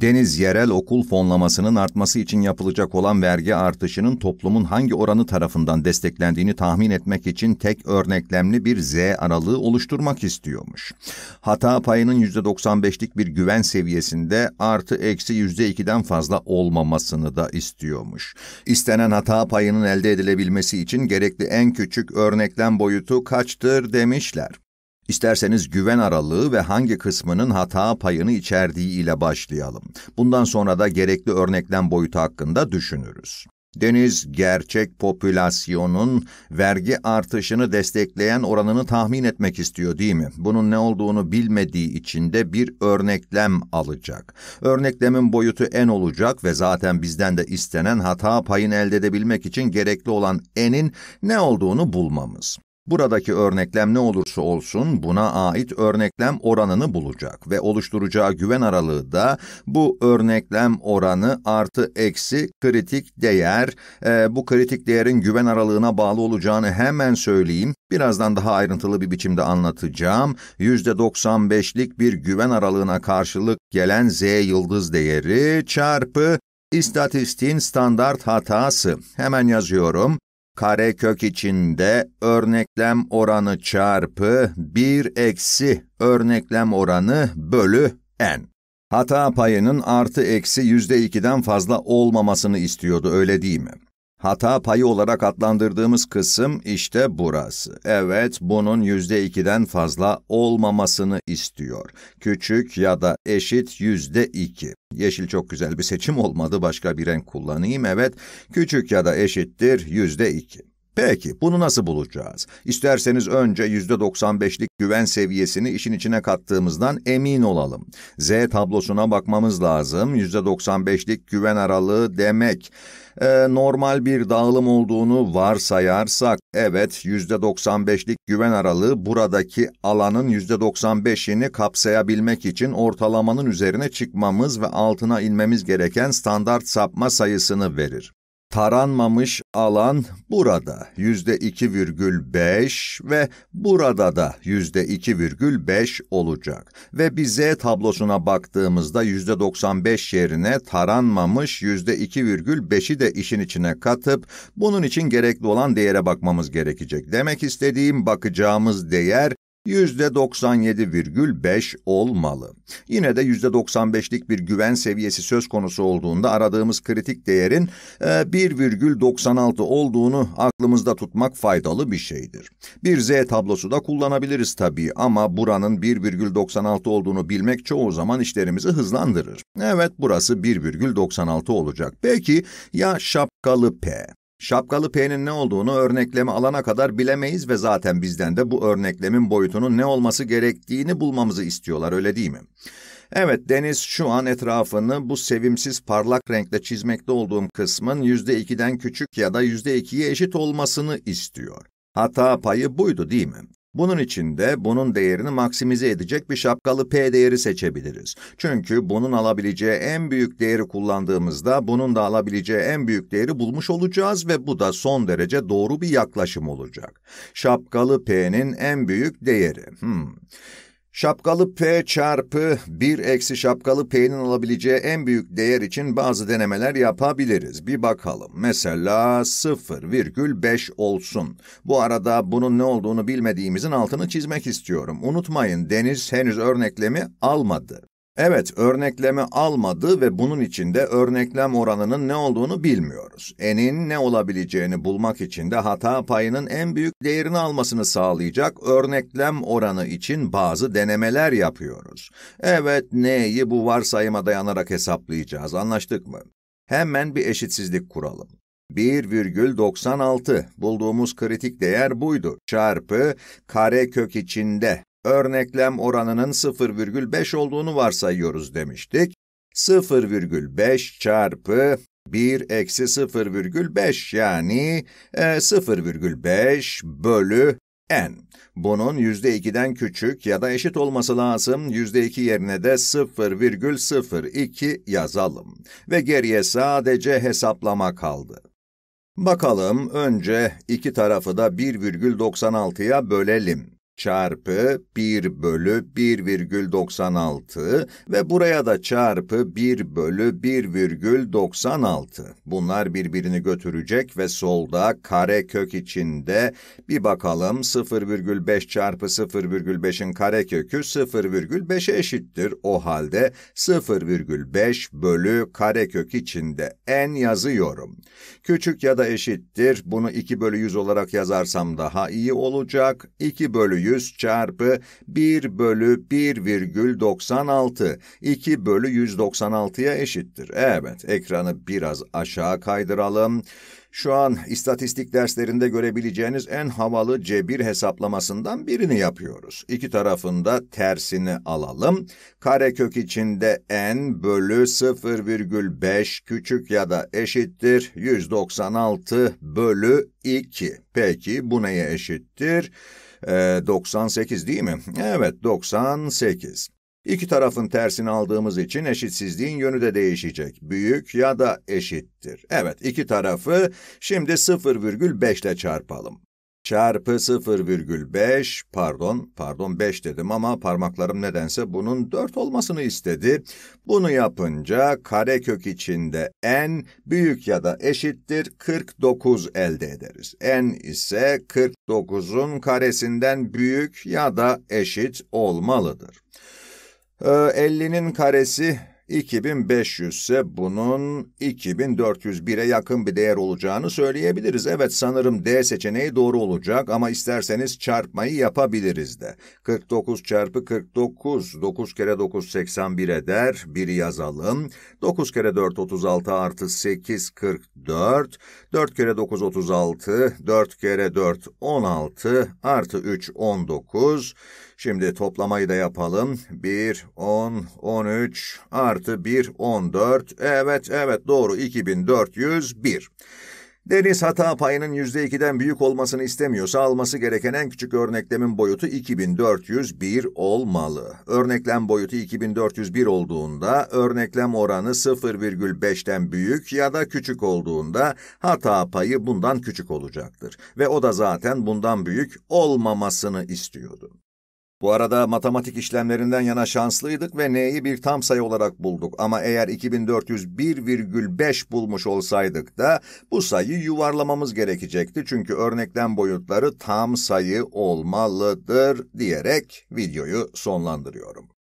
Deniz, yerel okul fonlamasının artması için yapılacak olan vergi artışının toplumun hangi oranı tarafından desteklendiğini tahmin etmek için tek örneklemli bir Z aralığı oluşturmak istiyormuş. Hata payının %95'lik bir güven seviyesinde artı eksi %2'den fazla olmamasını da istiyormuş. İstenen hata payının elde edilebilmesi için gerekli en küçük örneklem boyutu kaçtır demişler. İsterseniz güven aralığı ve hangi kısmının hata payını içerdiği ile başlayalım. Bundan sonra da gerekli örneklem boyutu hakkında düşünürüz. Deniz, gerçek popülasyonun vergi artışını destekleyen oranını tahmin etmek istiyor değil mi? Bunun ne olduğunu bilmediği için de bir örneklem alacak. Örneklemin boyutu n olacak ve zaten bizden de istenen hata payını elde edebilmek için gerekli olan n'in ne olduğunu bulmamız. Buradaki örneklem ne olursa olsun buna ait örneklem oranını bulacak ve oluşturacağı güven aralığı da bu örneklem oranı artı eksi kritik değer. Bu kritik değerin güven aralığına bağlı olacağını hemen söyleyeyim. Birazdan daha ayrıntılı bir biçimde anlatacağım. %95'lik bir güven aralığına karşılık gelen Z yıldız değeri çarpı istatistiğin standart hatası. Hemen yazıyorum. Karekök içinde örneklem oranı çarpı 1 eksi örneklem oranı bölü n. Hata payının artı eksi %2'den fazla olmamasını istiyordu, öyle değil mi? Hata payı olarak adlandırdığımız kısım işte burası. Evet, bunun %2'den fazla olmamasını istiyor. Küçük ya da eşit %2. Yeşil çok güzel bir seçim olmadı. Başka bir renk kullanayım. Evet, küçük ya da eşittir %2. Peki, bunu nasıl bulacağız? İsterseniz önce %95'lik güven seviyesini işin içine kattığımızdan emin olalım. Z tablosuna bakmamız lazım. %95'lik güven aralığı demek. Normal bir dağılım olduğunu varsayarsak, evet, %95'lik güven aralığı buradaki alanın %95'ini kapsayabilmek için ortalamanın üzerine çıkmamız ve altına inmemiz gereken standart sapma sayısını verir. Taranmamış alan burada %2,5 ve burada da %2,5 olacak. Ve bir Z tablosuna baktığımızda %95 yerine taranmamış %2,5'i de işin içine katıp bunun için gerekli olan değere bakmamız gerekecek. Demek istediğim, bakacağımız değer %97,5 olmalı. Yine de %95'lik bir güven seviyesi söz konusu olduğunda aradığımız kritik değerin 1,96 olduğunu aklımızda tutmak faydalı bir şeydir. Bir Z tablosu da kullanabiliriz tabii ama buranın 1,96 olduğunu bilmek çoğu zaman işlerimizi hızlandırır. Evet, burası 1,96 olacak. Peki ya şapkalı P? Şapkalı P'nin ne olduğunu örneklemi alana kadar bilemeyiz ve zaten bizden de bu örneklemin boyutunun ne olması gerektiğini bulmamızı istiyorlar, öyle değil mi? Evet, Deniz şu an etrafını bu sevimsiz parlak renkle çizmekte olduğum kısmın %2'den küçük ya da %2'ye eşit olmasını istiyor. Hata payı buydu değil mi? Bunun için de bunun değerini maksimize edecek bir şapkalı P değeri seçebiliriz. Çünkü bunun alabileceği en büyük değeri kullandığımızda bunun da alabileceği en büyük değeri bulmuş olacağız ve bu da son derece doğru bir yaklaşım olacak. Şapkalı P'nin en büyük değeri. Şapkalı P çarpı 1 eksi şapkalı P'nin alabileceği en büyük değer için bazı denemeler yapabiliriz. Bir bakalım. Mesela 0,5 olsun. Bu arada bunun ne olduğunu bilmediğimizin altını çizmek istiyorum. Unutmayın, Deniz henüz örneklemi almadı. Evet, örneklemi almadı ve bunun için de örneklem oranının ne olduğunu bilmiyoruz. N'in ne olabileceğini bulmak için de hata payının en büyük değerini almasını sağlayacak örneklem oranı için bazı denemeler yapıyoruz. Evet, n'yi bu varsayıma dayanarak hesaplayacağız. Anlaştık mı? Hemen bir eşitsizlik kuralım. 1,96 bulduğumuz kritik değer buydu. Çarpı karekök içinde. Örneklem oranının 0,5 olduğunu varsayıyoruz demiştik. 0,5 çarpı 1 eksi 0,5 yani 0,5 bölü n. Bunun %2'den küçük ya da eşit olması lazım. %2 yerine de 0,02 yazalım. Ve geriye sadece hesaplama kaldı. Bakalım, önce iki tarafı da 1,96'ya bölelim. çarpı 1 bölü 1,96 ve buraya da çarpı 1 bölü 1,96. Bunlar birbirini götürecek ve solda karekök içinde bir bakalım 0,5 çarpı 0,5'in karekökü 0,5'e eşittir. O halde 0,5 bölü karekök içinde n yazıyorum. Küçük ya da eşittir. Bunu 2 bölü 100 olarak yazarsam daha iyi olacak. 2 bölü 100 çarpı 1 bölü 1,96. 2 bölü 196'ya eşittir. Evet, ekranı biraz aşağı kaydıralım. Şu an istatistik derslerinde görebileceğiniz en havalı cebir hesaplamasından birini yapıyoruz. İki tarafında tersini alalım. Karekök içinde n bölü 0,5 küçük ya da eşittir 196 bölü 2. Peki bu neye eşittir? 98 değil mi? Evet, 98. İki tarafın tersini aldığımız için eşitsizliğin yönü de değişecek. Büyük ya da eşittir. Evet, iki tarafı şimdi 0,5 ile çarpalım. Çarpı 0,5, pardon 5 dedim ama parmaklarım nedense bunun 4 olmasını istedi. Bunu yapınca karekök içinde n büyük ya da eşittir 49 elde ederiz. N ise 49'un karesinden büyük ya da eşit olmalıdır. 50'nin karesi 2500 ise bunun 2401'e yakın bir değer olacağını söyleyebiliriz. Evet, sanırım D seçeneği doğru olacak ama isterseniz çarpmayı yapabiliriz de. 49 çarpı 49, 9 kere 9 81 eder, 1'i yazalım. 9 kere 4 36 artı 8 44, 4 kere 9 36, 4 kere 4 16 artı 3 19. Şimdi toplamayı da yapalım. 1, 10, 13 artı 1, 14. Evet doğru, 2401. Deniz hata payının %2'den büyük olmasını istemiyorsa alması gereken en küçük örneklemin boyutu 2401 olmalı. Örneklem boyutu 2401 olduğunda örneklem oranı 0,5'ten büyük ya da küçük olduğunda hata payı bundan küçük olacaktır. Ve o da zaten bundan büyük olmamasını istiyordu. Bu arada matematik işlemlerinden yana şanslıydık ve n'yi bir tam sayı olarak bulduk. Ama eğer 2401,5 bulmuş olsaydık da bu sayıyı yuvarlamamız gerekecekti. Çünkü örneklem boyutları tam sayı olmalıdır diyerek videoyu sonlandırıyorum.